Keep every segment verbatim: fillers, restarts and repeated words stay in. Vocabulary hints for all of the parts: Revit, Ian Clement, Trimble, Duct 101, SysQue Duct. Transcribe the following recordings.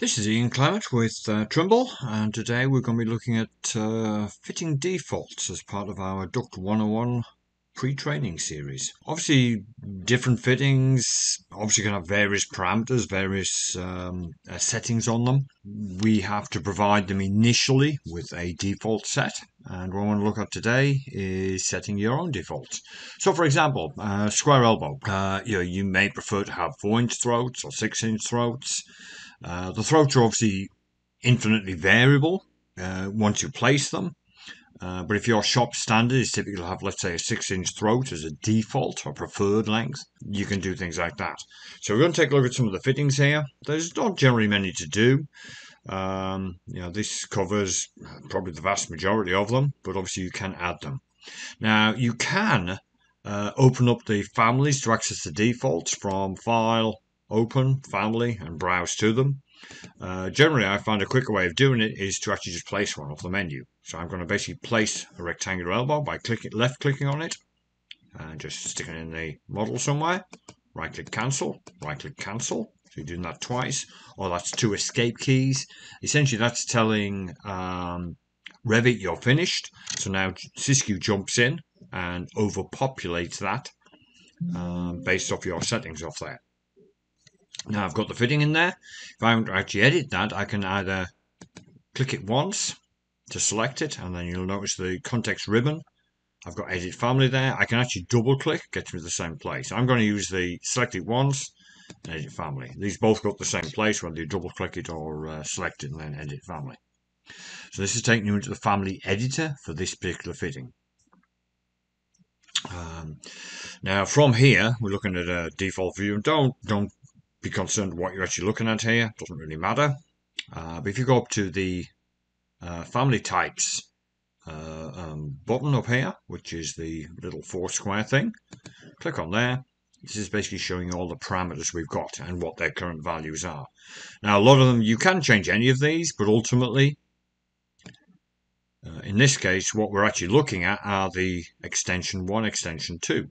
This is Ian Clement with uh, Trimble, and today we're going to be looking at uh, fitting defaults as part of our Duct one oh one pre-training series. Obviously different fittings obviously can have various parameters, various um, uh, settings on them. We have to provide them initially with a default set, and what I want to look at today is setting your own defaults. So for example, uh, square elbow, uh, you know, you may prefer to have four inch throats or six inch throats. Uh, the throats are obviously infinitely variable uh, once you place them, uh, but if your shop standard is typically have, let's say, a six inch throat as a default or preferred length, you can do things like that. So we're going to take a look at some of the fittings here. There's not generally many to do. Um, you know, this covers probably the vast majority of them, but obviously you can add them. Now, you can uh, open up the families to access the defaults from File, Open, Family, and browse to them. Uh, generally, I find a quicker way of doing it is to actually just place one off the menu. So I'm going to basically place a rectangular elbow by clicking, left clicking on it, and just sticking it in the model somewhere. Right click, cancel, right click, cancel. So you're doing that twice, or that's two escape keys. Essentially, that's telling um, Revit you're finished. So now SysQue jumps in and overpopulates that um, based off your settings off there. Now I've got the fitting in there. If I want to actually edit that, I can either click it once to select it, and then you'll notice the context ribbon. I've got edit family there. I can actually double click, get me to the same place. I'm going to use the select it once and edit family. These both go to the same place, whether you double click it or uh, select it and then edit family. So this is taking you into the family editor for this particular fitting. Um, now from here, we're looking at a default view. Don't, don't, be concerned what you're actually looking at here, doesn't really matter. Uh, but if you go up to the uh, family types uh, um, button up here, which is the little four square thing, click on there. This is basically showing all the parameters we've got and what their current values are. Now a lot of them, you can change any of these, but ultimately uh, in this case what we're actually looking at are the extension one, extension two.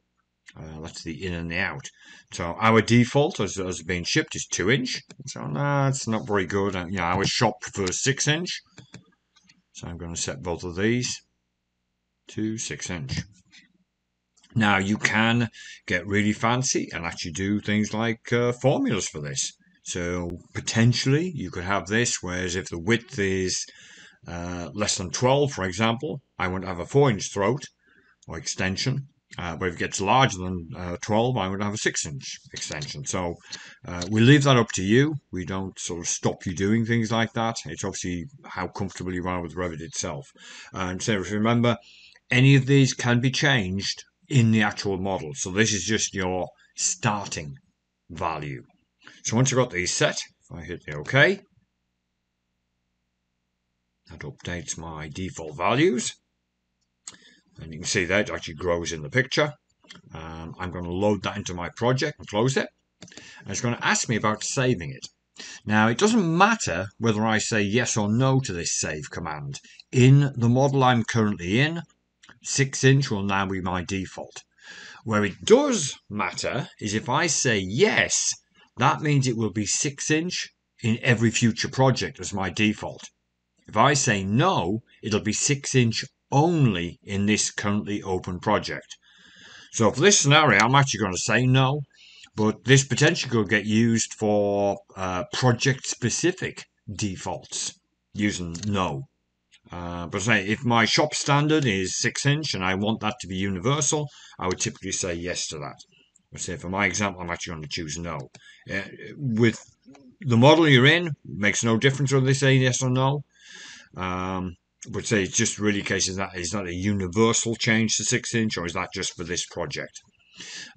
Uh, that's the in and the out. So our default as, as being shipped is two inch. So no, it's not very good. And, you know, our shop prefers six inch. So I'm going to set both of these to six inch. Now you can get really fancy and actually do things like uh, formulas for this. So potentially you could have this, whereas if the width is uh, less than twelve, for example, I want to have a four inch throat or extension. Uh, but if it gets larger than uh, twelve, I would have a six inch extension. So uh, we leave that up to you. We don't sort of stop you doing things like that. It's obviously how comfortable you are with Revit itself. And so remember, any of these can be changed in the actual model. So this is just your starting value. So once you've got these set, if I hit the OK, that updates my default values. And you can see that it actually grows in the picture. Um, I'm going to load that into my project and close it. And it's going to ask me about saving it. Now, it doesn't matter whether I say yes or no to this save command. In the model I'm currently in, six inch will now be my default. Where it does matter is if I say yes, that means it will be six inch in every future project as my default. If I say no, it'll be six inch only in this currently open project. So for this scenario, I'm actually going to say no, but this potentially could get used for uh, project specific defaults using no. Uh, but say if my shop standard is six inch and I want that to be universal, I would typically say yes to that. But say for my example, I'm actually going to choose no. Uh, with the model you're in, it makes no difference whether they say yes or no. Um, But say it's just really cases that is that a universal change to six inch, or is that just for this project?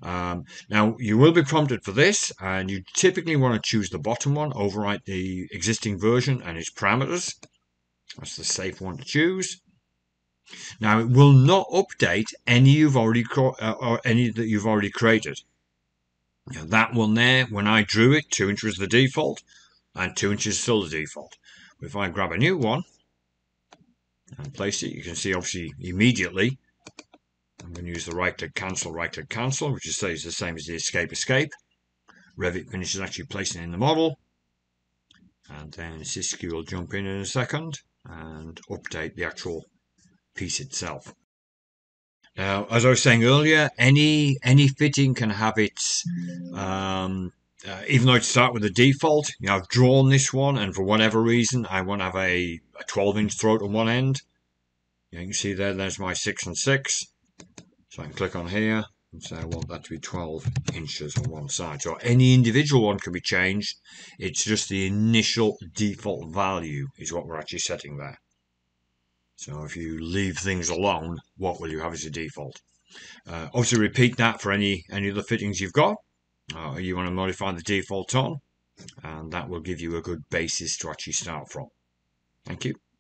Um, now you will be prompted for this, and you typically want to choose the bottom one, overwrite the existing version and its parameters. That's the safe one to choose. Now it will not update any you've already uh, or any that you've already created. Now, that one there, when I drew it, two inch was the default, and two inches is still the default. If I grab a new one and place it, you can see obviously immediately I'm going to use the right click cancel, right click cancel, which is stays the same as the escape escape. Revit finishes actually placing in the model. and then SysQue will jump in in a second and update the actual piece itself. Now, as I was saying earlier, any any fitting can have its, um, uh, even though to start with the default, you know, I've drawn this one, and for whatever reason, I want to have a, a twelve inch throat on one end. You can see there, there's my six and six. So I can click on here and say I want that to be twelve inches on one side. So any individual one can be changed. It's just the initial default value is what we're actually setting there. So if you leave things alone, what will you have as a default? Uh, obviously repeat that for any, any other fittings you've got. Uh, you want to modify the default on, and that will give you a good basis to actually start from. Thank you.